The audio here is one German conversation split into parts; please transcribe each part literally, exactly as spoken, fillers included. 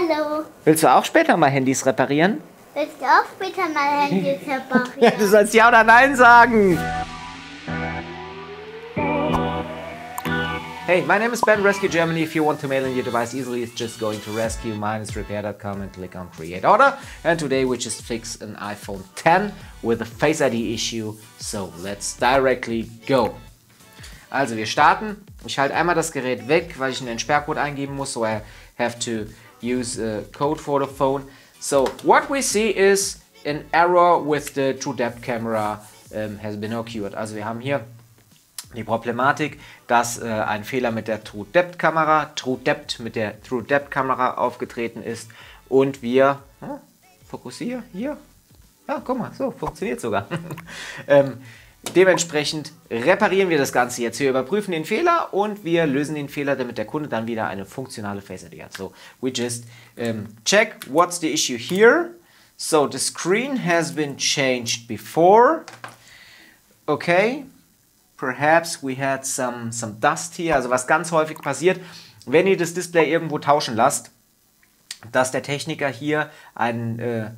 Hallo. Willst du auch später mal Handys reparieren? Willst du auch später mal Handys reparieren? Ja, du sollst ja oder nein sagen. Hey, my name is Ben, RESQ Germany. If you want to mail in your device easily, it's just going to resq dash repair dot com and click on Create Order. And today we just fixed an iPhone ten with a Face I D issue. So let's directly go. Also wir starten. Ich halte einmal das Gerät weg, weil ich einen Entsperrcode eingeben muss. So I have to use a code for the phone. So what we see is an error with the True Depth camera um, has been occurred. Also wir haben hier die Problematik, dass äh, ein Fehler mit der True Depth Kamera, True Depth mit der True Depth Kamera aufgetreten ist und wir ja, fokussieren hier. Ja, guck mal, so funktioniert sogar. ähm, dementsprechend reparieren wir das Ganze jetzt. Wir überprüfen den Fehler und wir lösen den Fehler, damit der Kunde dann wieder eine funktionale Face I D hat. So, we just um, check what's the issue here. So, the screen has been changed before. Okay. Perhaps we had some, some dust here. Also was ganz häufig passiert, wenn ihr das Display irgendwo tauschen lasst, dass der Techniker hier einen äh,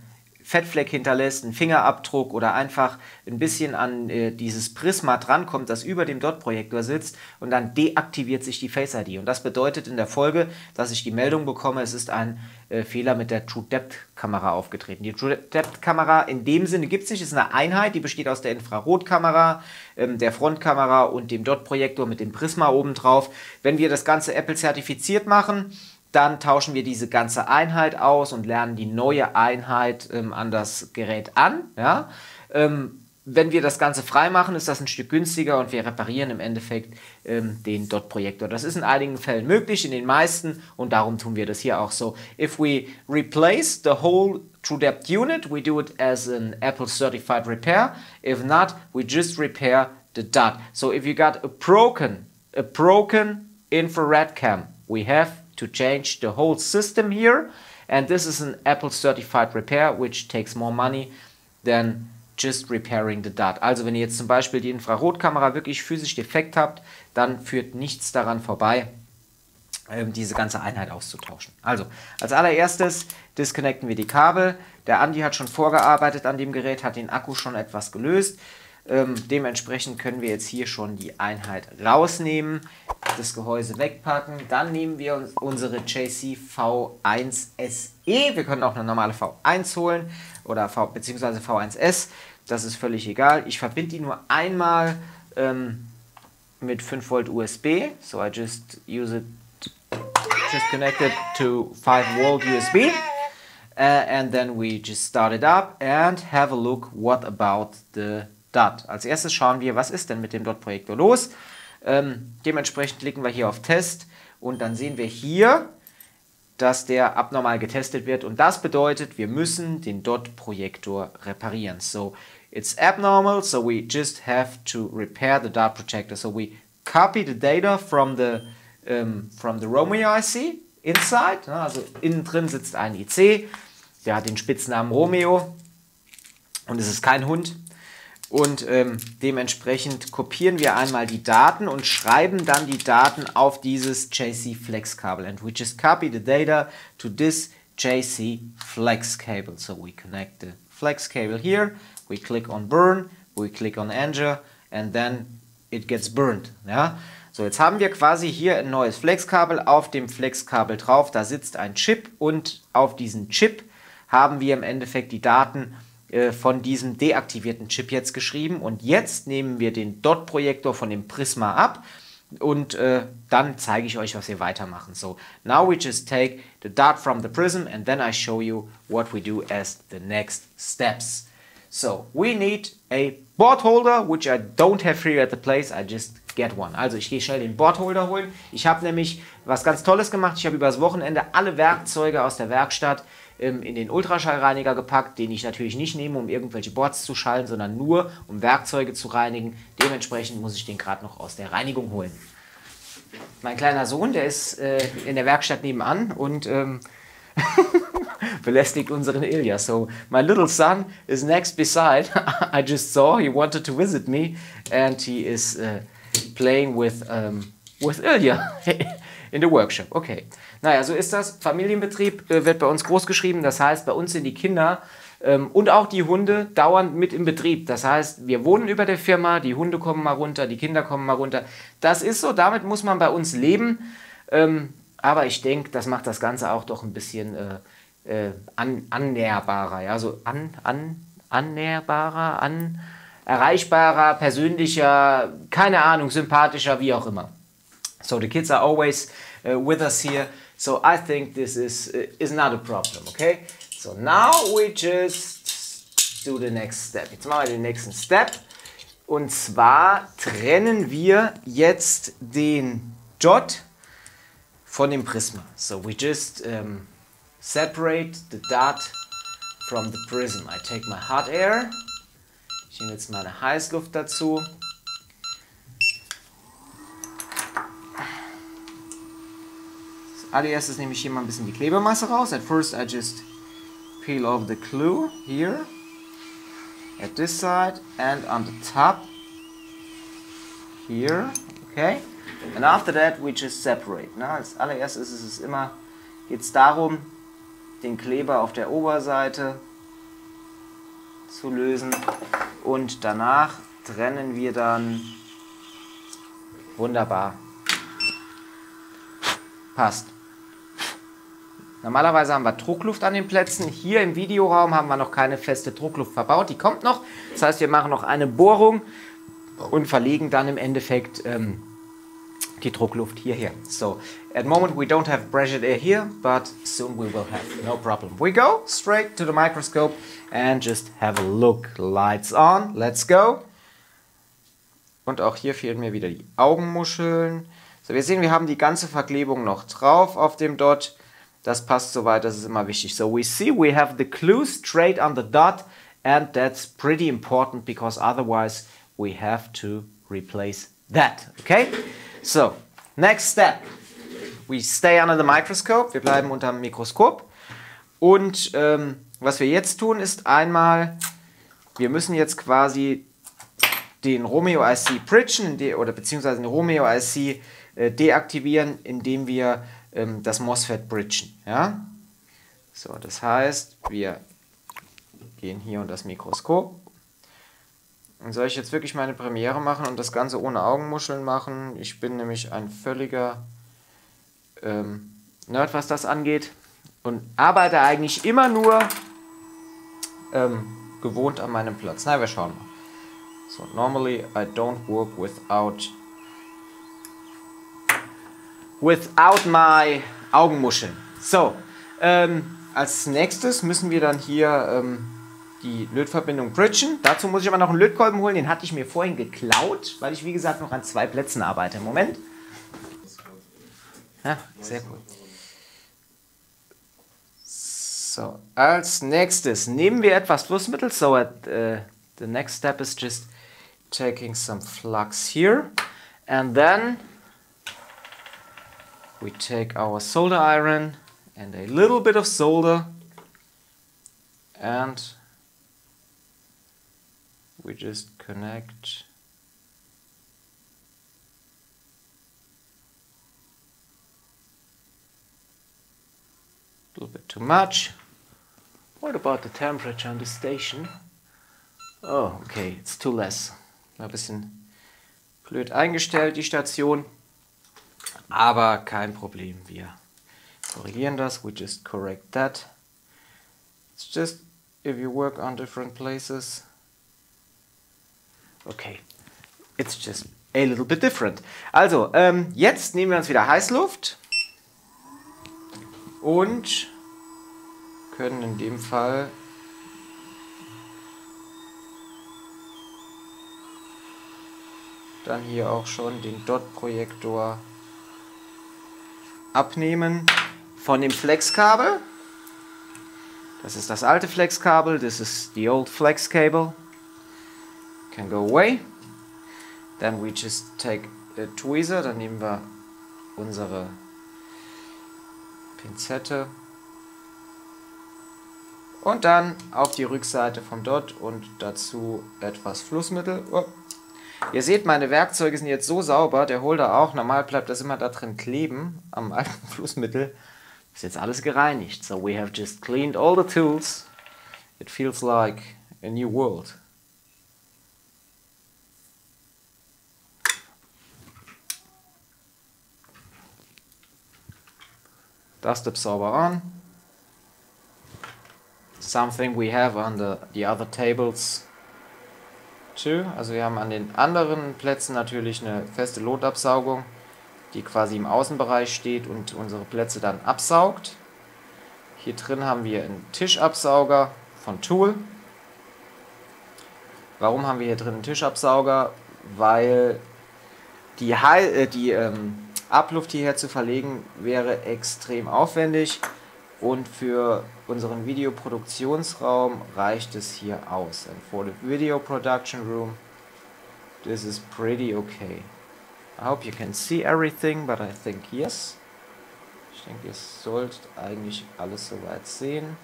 Fettfleck hinterlässt, einen Fingerabdruck oder einfach ein bisschen an äh, dieses Prisma drankommt, das über dem D O T-Projektor sitzt und dann deaktiviert sich die Face I D. Und das bedeutet in der Folge, dass ich die Meldung bekomme, es ist ein äh, Fehler mit der True Depth Kamera aufgetreten. Die True Depth Kamera in dem Sinne gibt es nicht, ist eine Einheit, die besteht aus der Infrarotkamera, ähm, der Frontkamera und dem D O T-Projektor mit dem Prisma obendrauf. Wenn wir das Ganze Apple zertifiziert machen, dann tauschen wir diese ganze Einheit aus und lernen die neue Einheit ähm, an das Gerät an. Ja? Ähm, wenn wir das Ganze frei machen, ist das ein Stück günstiger und wir reparieren im Endeffekt ähm, den D O T-Projektor. Das ist in einigen Fällen möglich, in den meisten, und darum tun wir das hier auch so. If we replace the whole True Depth unit, we do it as an Apple certified repair. If not, we just repair the dot. So if you got a broken, a broken infrared cam, we have to change the whole system here, and this is an Apple certified repair, which takes more money than just repairing the dot. Also wenn ihr jetzt zum Beispiel die Infrarotkamera wirklich physisch defekt habt, dann führt nichts daran vorbei, ähm, diese ganze Einheit auszutauschen. Also als allererstes disconnecten wir die Kabel. Der Andi hat schon vorgearbeitet an dem Gerät, hat den Akku schon etwas gelöst. Ähm, dementsprechend können wir jetzt hier schon die Einheit rausnehmen, das Gehäuse wegpacken. Dann nehmen wir uns unsere J C V eins S E. Wir können auch eine normale V eins holen oder V, beziehungsweise V eins S. Das ist völlig egal. Ich verbinde die nur einmal ähm, mit fünf Volt U S B. So I just use it, just connect it to five Volt U S B. Uh, and then we just start it up and have a look what about the Dot. Als erstes schauen wir, was ist denn mit dem D O T-Projektor los. Ähm, dementsprechend klicken wir hier auf Test und dann sehen wir hier, dass der abnormal getestet wird und das bedeutet, wir müssen den D O T-Projektor reparieren. So, it's abnormal, so we just have to repair the D O T-Projector. So we copy the data from the, um, from the Romeo I C inside, also innen drin sitzt ein I C, der hat den Spitznamen Romeo und es ist kein Hund. Und ähm, dementsprechend kopieren wir einmal die Daten und schreiben dann die Daten auf dieses J C Flex Kabel. And we just copy the data to this J C Flex Cable. So we connect the Flex Cable here, we click on Burn, we click on Enter and then it gets burned. Ja? So, jetzt haben wir quasi hier ein neues Flex Kabel. Auf dem Flex Kabel drauf, da sitzt ein Chip und auf diesen Chip haben wir im Endeffekt die Daten von diesem deaktivierten Chip jetzt geschrieben und jetzt nehmen wir den D O T-Projektor von dem Prisma ab und äh, dann zeige ich euch, was wir weitermachen. So, now we just take the dot from the prism and then I show you what we do as the next steps. So, we need a board holder, which I don't have here at the place, I just get one. Also ich gehe schnell den Boardholder holen. Ich habe nämlich was ganz Tolles gemacht. Ich habe übers Wochenende alle Werkzeuge aus der Werkstatt ähm, in den Ultraschallreiniger gepackt, den ich natürlich nicht nehme, um irgendwelche Boards zu schallen, sondern nur, um Werkzeuge zu reinigen. Dementsprechend muss ich den gerade noch aus der Reinigung holen. Mein kleiner Sohn, der ist äh, in der Werkstatt nebenan und ähm, belästigt unseren Ilya. So, my little son is next beside. I just saw he wanted to visit me and he is... Uh, playing with um, with Ilya in the workshop. Okay. Naja, so ist das. Familienbetrieb wird bei uns groß geschrieben. Das heißt, bei uns sind die Kinder ähm, und auch die Hunde dauernd mit im Betrieb. Das heißt, wir wohnen über der Firma, die Hunde kommen mal runter, die Kinder kommen mal runter. Das ist so, damit muss man bei uns leben. Ähm, aber ich denke, das macht das Ganze auch doch ein bisschen äh, äh, an, annäherbarer. Ja, so an, an, annäherbarer, an... erreichbarer, persönlicher, keine Ahnung, sympathischer, wie auch immer. So the kids are always uh, with us here. So I think this is uh, is not a problem, okay? So now we just do the next step. Jetzt machen wir den nächsten Step. Und zwar trennen wir jetzt den Dot von dem Prisma. So we just um, separate the dot from the prism. I take my hot air. Ich nehme jetzt meine Heißluft dazu. Als allererstes nehme ich hier mal ein bisschen die Klebemasse raus. At first I just peel off the glue here, at this side and on the top here, okay. And after that we just separate. Na, als allererstes ist es immer, geht es darum, den Kleber auf der Oberseite zu lösen. Und danach trennen wir dann. Wunderbar. Passt. Normalerweise haben wir Druckluft an den Plätzen. Hier im Videoraum haben wir noch keine feste Druckluft verbaut. Die kommt noch. Das heißt, wir machen noch eine Bohrung und verlegen dann im Endeffekt ähm, die Druckluft hierher. So, at the moment we don't have pressured air here, but soon we will have, no problem. We go straight to the microscope and just have a look. Lights on, let's go. Und auch hier fehlen mir wieder die Augenmuscheln. So, wir sehen, wir haben die ganze Verklebung noch drauf auf dem Dot. Das passt soweit, das ist immer wichtig. So, we see we have the glue straight on the dot and that's pretty important because otherwise we have to replace that, okay? So, next step. We stay under the microscope. Wir bleiben unter dem Mikroskop. Und ähm, was wir jetzt tun, ist einmal, wir müssen jetzt quasi den Romeo I C bridgen oder beziehungsweise den Romeo I C äh, deaktivieren, indem wir ähm, das MOSFET bridgen. Ja? So, das heißt, wir gehen hier unter das Mikroskop. Und soll ich jetzt wirklich meine Premiere machen und das Ganze ohne Augenmuscheln machen? Ich bin nämlich ein völliger ähm, Nerd, was das angeht. Und arbeite eigentlich immer nur ähm, gewohnt an meinem Platz. Na, wir schauen mal. So, normally I don't work without without my Augenmuscheln. So, ähm, als nächstes müssen wir dann hier... Ähm, die Lötverbindung bridgen. Dazu muss ich aber noch einen Lötkolben holen. Den hatte ich mir vorhin geklaut, weil ich, wie gesagt, noch an zwei Plätzen arbeite im Moment. Ja, sehr gut. So, als nächstes nehmen wir etwas Flussmittel. So, at, uh, the next step is just taking some flux here. And then we take our solder iron and a little bit of solder and we just connect a little bit too much. What about the temperature on the station? Oh, okay, it's too less. Ein bisschen blöd eingestellt, die Station. Aber kein Problem, wir korrigieren das. We just correct that. It's just, if you work on different places... Okay, it's just a little bit different. Also, ähm, jetzt nehmen wir uns wieder Heißluft und können in dem Fall dann hier auch schon den Dot-Projektor abnehmen von dem Flexkabel. Das ist das alte Flexkabel, this is the old flex cable. Can go away. Then we just take a tweezer. Dann nehmen wir unsere Pinzette und dann auf die Rückseite vom Dot und dazu etwas Flussmittel. Oh. Ihr seht, meine Werkzeuge sind jetzt so sauber, der Holder auch. Normal bleibt das immer da drin kleben, am alten Flussmittel. Ist jetzt alles gereinigt. So we have just cleaned all the tools. It feels like a new world. Dust absorber on. Something we have on the, the other tables too. Also wir haben an den anderen Plätzen natürlich eine feste Lotabsaugung, die quasi im Außenbereich steht und unsere Plätze dann absaugt. Hier drin haben wir einen Tischabsauger von Tool. Warum haben wir hier drin einen Tischabsauger? Weil die, Heil, äh, die ähm, Abluft hierher zu verlegen wäre extrem aufwendig und für unseren Videoproduktionsraum reicht es hier aus. And for the video production room, this is pretty okay. I hope you can see everything, but I think yes. Ich denke, ihr sollt eigentlich alles soweit sehen.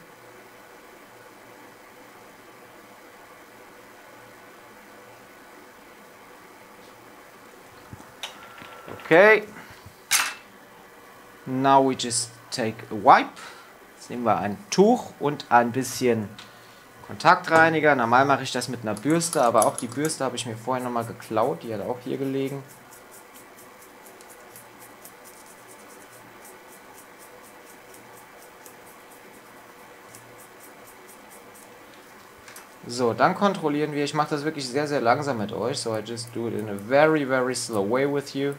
Okay. Now we just take a wipe. Jetzt nehmen wir ein Tuch und ein bisschen Kontaktreiniger. Normal mache ich das mit einer Bürste, aber auch die Bürste habe ich mir vorher nochmal geklaut. Die hat auch hier gelegen. So, dann kontrollieren wir. Ich mache das wirklich sehr, sehr langsam mit euch. So, I just do it in a very, very slow way with you.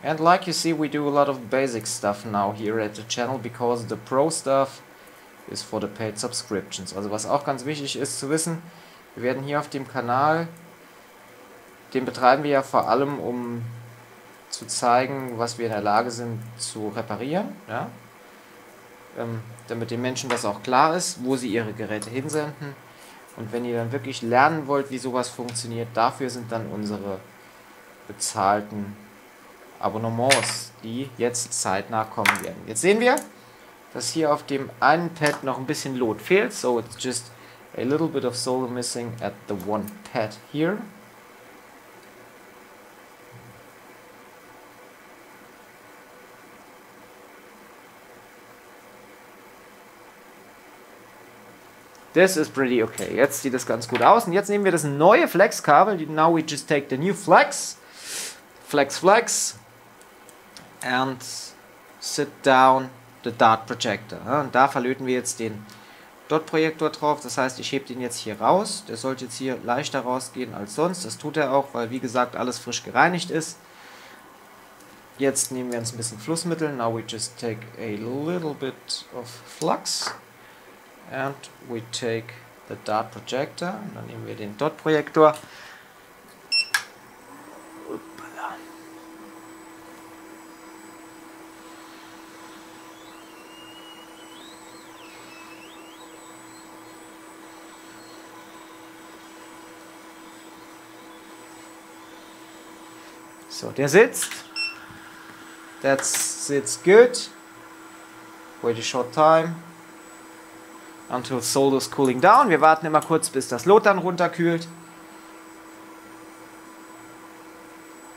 And like you see, we do a lot of basic stuff now here at the channel, because the pro stuff is for the paid subscriptions. Also was auch ganz wichtig ist zu wissen, wir werden hier auf dem Kanal, den betreiben wir ja vor allem, um zu zeigen, was wir in der Lage sind zu reparieren, ja? Ähm, damit den Menschen das auch klar ist, wo sie ihre Geräte hinsenden. Und wenn ihr dann wirklich lernen wollt, wie sowas funktioniert, dafür sind dann unsere bezahlten Abonnements, die jetzt zeitnah kommen werden. Jetzt sehen wir, dass hier auf dem einen Pad noch ein bisschen Lot fehlt. So it's just a little bit of solder missing at the one pad here. This is pretty okay. Jetzt sieht das ganz gut aus. Und jetzt nehmen wir das neue Flex-Kabel. Now we just take the new Flex. Flex, Flex. And sit down the D O T-Projector. Und da verlöten wir jetzt den D O T-Projektor drauf. Das heißt, ich hebe den jetzt hier raus. Der sollte jetzt hier leichter rausgehen als sonst. Das tut er auch, weil wie gesagt alles frisch gereinigt ist. Jetzt nehmen wir uns ein bisschen Flussmittel. Now we just take a little bit of flux. And we take the D O T-Projector. Und dann nehmen wir den D O T-Projektor. So, der sitzt. That sits good. Wait a short time. Until solder's cooling down. Wir warten immer kurz, bis das Lot dann runterkühlt.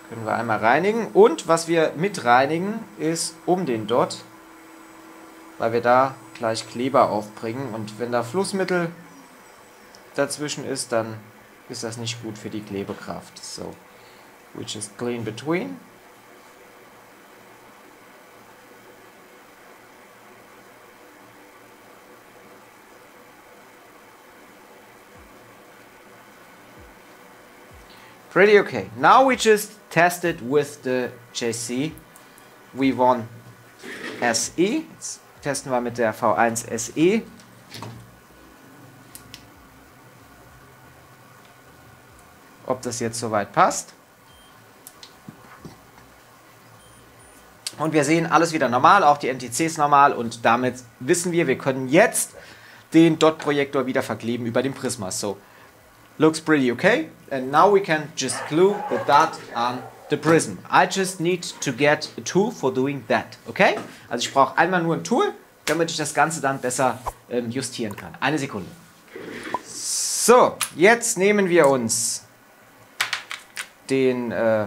Können wir einmal reinigen. Und was wir mit reinigen, ist um den Dot. Weil wir da gleich Kleber aufbringen. Und wenn da Flussmittel dazwischen ist, dann ist das nicht gut für die Klebekraft. So. Which is clean between. Pretty okay. Now we just test it with the J C V eins S E. Jetzt testen wir mit der V eins S E. Ob das jetzt soweit passt. Und wir sehen alles wieder normal, auch die N T Cs normal, und damit wissen wir, wir können jetzt den D O T-Projektor wieder verkleben über den Prisma. So, looks pretty okay. And now we can just glue the dot on the prism. I just need to get a tool for doing that, okay? Also ich brauche einmal nur ein Tool, damit ich das Ganze dann besser ähm, justieren kann. Eine Sekunde. So, jetzt nehmen wir uns den, äh,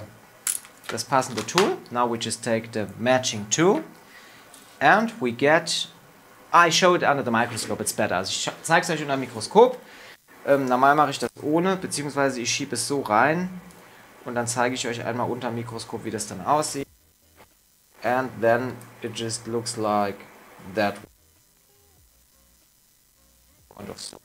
das passende Tool. Now we just take the matching tool and we get... I show it under the microscope, it's better. Also ich zeige es euch unter dem Mikroskop. Ähm, normal mache ich das ohne, beziehungsweise ich schiebe es so rein und dann zeige ich euch einmal unter dem Mikroskop, wie das dann aussieht. And then it just looks like that. Und auch so.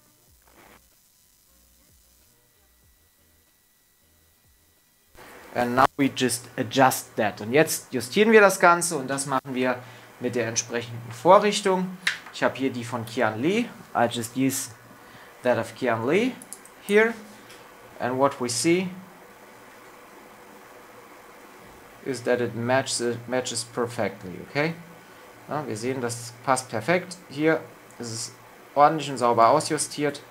And now we just adjust that. Und jetzt justieren wir das Ganze und das machen wir mit der entsprechenden Vorrichtung. Ich habe hier die von Qian Li. I just use that of Qian Li here. And what we see is that it matches, matches perfectly. Okay? Ja, wir sehen, das passt perfekt. Hier ist es ordentlich und sauber ausjustiert.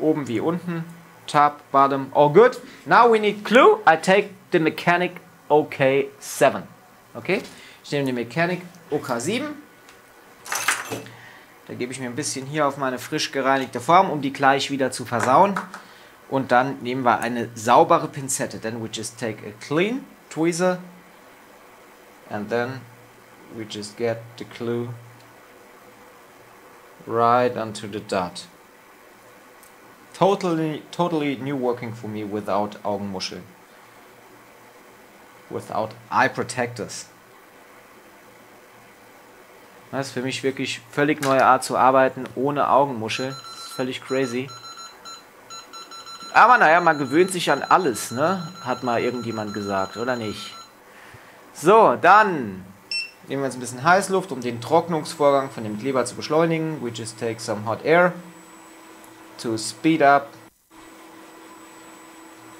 Oben wie unten. Top, bottom, all good. Now we need glue. I take the Mechanik OK sieben. Okay? Ich nehme die Mechanik OK sieben. Da gebe ich mir ein bisschen hier auf meine frisch gereinigte Form, um die gleich wieder zu versauen. Und dann nehmen wir eine saubere Pinzette. Then we just take a clean tweezer. And then we just get the glue right onto the dot. Totally, totally new working for me without Augenmuscheln. Without eye protectors. Das ist für mich wirklich völlig neue Art zu arbeiten, ohne Augenmuscheln. Das ist völlig crazy. Aber naja, man gewöhnt sich an alles, ne? Hat mal irgendjemand gesagt, oder nicht? So, dann nehmen wir jetzt ein bisschen Heißluft, um den Trocknungsvorgang von dem Kleber zu beschleunigen. We just take some hot air to speed up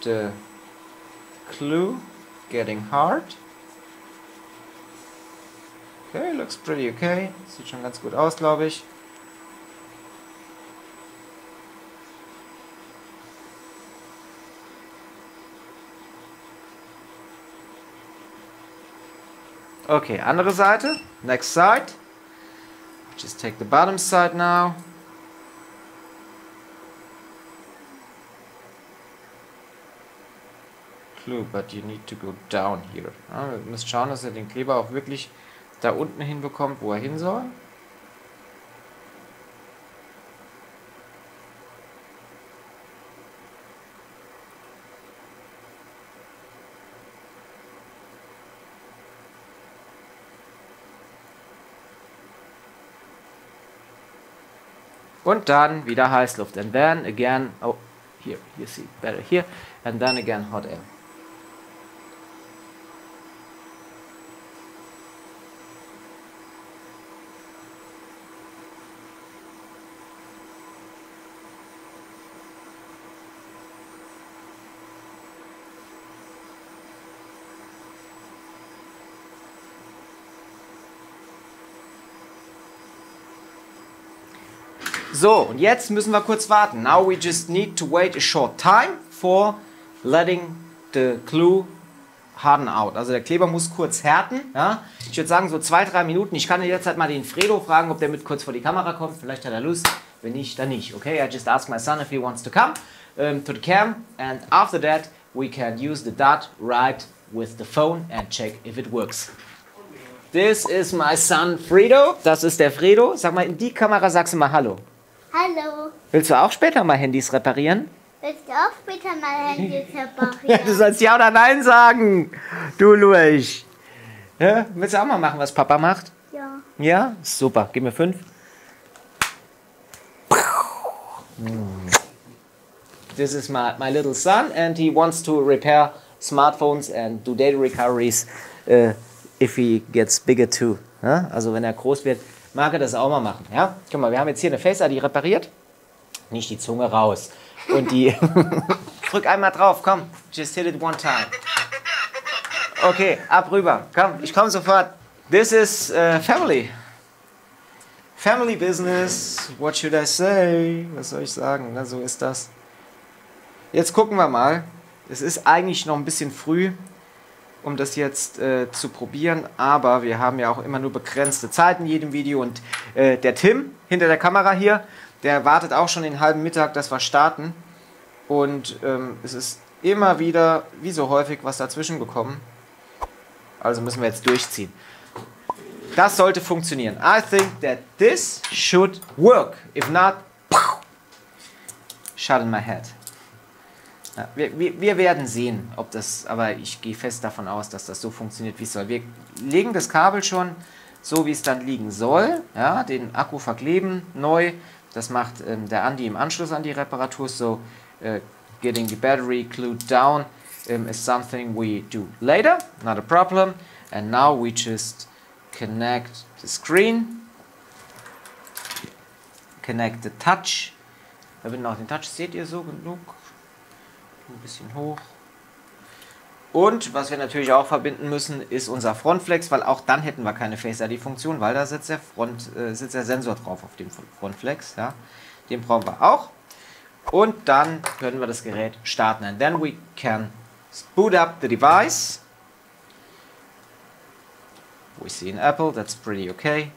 the glue getting hard. Okay, looks pretty okay. Sieht schon ganz gut aus, glaube ich. Okay, andere Seite. Next side. Just take the bottom side now. Glue, but you need to go down here. Ja, wir müssen schauen, dass ihr den Kleber auch wirklich da unten hinbekommt, wo er hin soll. Und dann wieder Heißluft. And then again, oh, here, you see, better here. And then again hot air. So, und jetzt müssen wir kurz warten. Now we just need to wait a short time for letting the glue harden out. Also der Kleber muss kurz härten. Ja? Ich würde sagen so zwei, drei Minuten. Ich kann jetzt halt mal den Fredo fragen, ob der mit kurz vor die Kamera kommt. Vielleicht hat er Lust. Wenn nicht, dann nicht. Okay, I just ask my son if he wants to come um, to the cam. And after that we can use the dot right with the phone and check if it works. This is my son Fredo. Das ist der Fredo. Sag mal, in die Kamera sagst du mal Hallo. Hallo. Willst du auch später mal Handys reparieren? Willst du auch später mal Handys reparieren? Du sollst ja oder nein sagen, du Lurch. Ja? Willst du auch mal machen, was Papa macht? Ja. Ja? Super. Gib mir fünf. This is my, my little son and he wants to repair smartphones and do data recoveries uh, if he gets bigger too. Ja? Also wenn er groß wird, mag er das auch mal machen, ja? Guck mal, wir haben jetzt hier eine Face I D repariert. Nicht die Zunge raus. Und die... Drück einmal drauf, komm. Just hit it one time. Okay, ab rüber. Komm, ich komme sofort. This is uh, family. Family business. What should I say? Was soll ich sagen? Na, so ist das. Jetzt gucken wir mal. Es ist eigentlich noch ein bisschen früh, um das jetzt äh, zu probieren, aber wir haben ja auch immer nur begrenzte Zeit in jedem Video und äh, der Tim hinter der Kamera hier, Der wartet auch schon den halben Mittag, dass wir starten. Und ähm, es ist immer wieder, wie so häufig, was dazwischen gekommen. Also müssen wir jetzt durchziehen. Das sollte funktionieren. I think that this should work. If not, shut in my head. Ja, wir, wir, wir werden sehen, ob das, aber ich gehe fest davon aus, dass das so funktioniert, wie es soll. Wir legen das Kabel schon so, wie es dann liegen soll. Ja, den Akku verkleben, neu. Das macht ähm, der Andi im Anschluss an die Reparatur. So, uh, getting the battery glued down um, is something we do later. Not a problem. And now we just connect the screen, connect the touch. Da bin auch den Touch, seht ihr so genug? Ein bisschen hoch. Und was wir natürlich auch verbinden müssen, ist unser Frontflex, weil auch dann hätten wir keine Face I D-Funktion, weil da sitzt der, Front, äh, sitzt der Sensor drauf auf dem Frontflex. Ja. Den brauchen wir auch. Und dann können wir das Gerät starten. And then we can boot up the device. We see in Apple, that's pretty okay.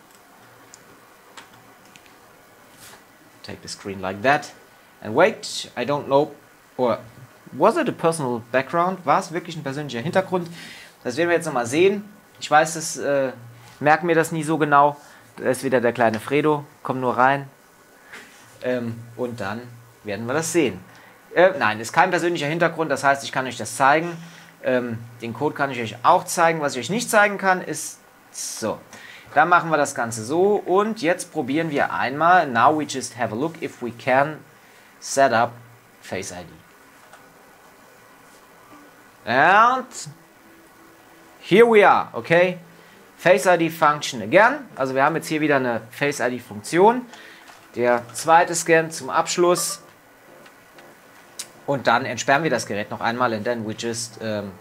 Take the screen like that. And wait, I don't know, or was it a personal background? War es wirklich ein persönlicher Hintergrund? Das werden wir jetzt nochmal sehen. Ich weiß es, äh, merke mir das nie so genau. Da ist wieder der kleine Fredo, komm nur rein. Ähm, und dann werden wir das sehen. Äh, nein, ist kein persönlicher Hintergrund, das heißt, ich kann euch das zeigen. Ähm, den Code kann ich euch auch zeigen. Was ich euch nicht zeigen kann, ist so. Dann machen wir das Ganze so und jetzt probieren wir einmal. Now we just have a look if we can set up Face I D. And here we are, okay? Face I D Function again. Also wir haben jetzt hier wieder eine Face I D Funktion. Der zweite Scan zum Abschluss. Und dann entsperren wir das Gerät noch einmal. And then we just um,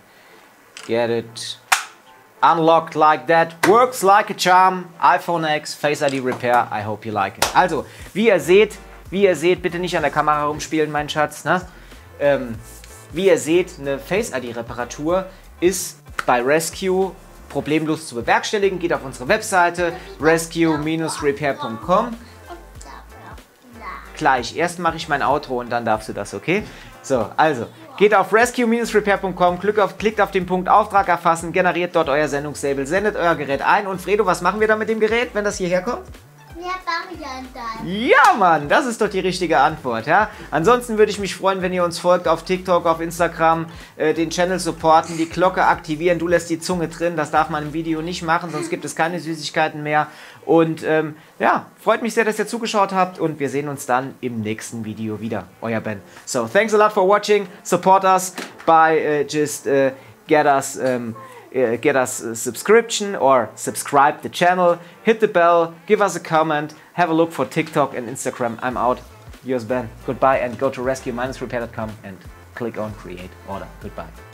get it unlocked like that. Works like a charm. iPhone X, Face I D Repair. I hope you like it. Also, wie ihr seht, wie ihr seht, bitte nicht an der Kamera rumspielen, mein Schatz, ne? Ähm... Wie ihr seht, eine Face-I D-Reparatur ist bei RESQ problemlos zu bewerkstelligen. Geht auf unsere Webseite resq Bindestrich repair Punkt com. Gleich, erst mache ich mein Outro und dann darfst du das, okay? So, also, geht auf resq Bindestrich repair Punkt com, klickt auf den Punkt Auftrag erfassen, generiert dort euer Sendungslabel, sendet euer Gerät ein. Und Fredo, was machen wir dann mit dem Gerät, wenn das hierher kommt? Ja, Mann, das ist doch die richtige Antwort, ja. Ansonsten würde ich mich freuen, wenn ihr uns folgt auf TikTok, auf Instagram, äh, den Channel supporten, die Glocke aktivieren. Du lässt die Zunge drin, das darf man im Video nicht machen, sonst gibt es keine Süßigkeiten mehr. Und ähm, ja, freut mich sehr, dass ihr zugeschaut habt und wir sehen uns dann im nächsten Video wieder. Euer Ben. So, thanks a lot for watching. Support us by uh, just uh, get us... Um, get us a subscription or subscribe the channel, hit the bell, give us a comment, have a look for TikTok and Instagram. I'm out. Yours Ben. Goodbye and go to resq dash repair Punkt com and click on create order. Goodbye.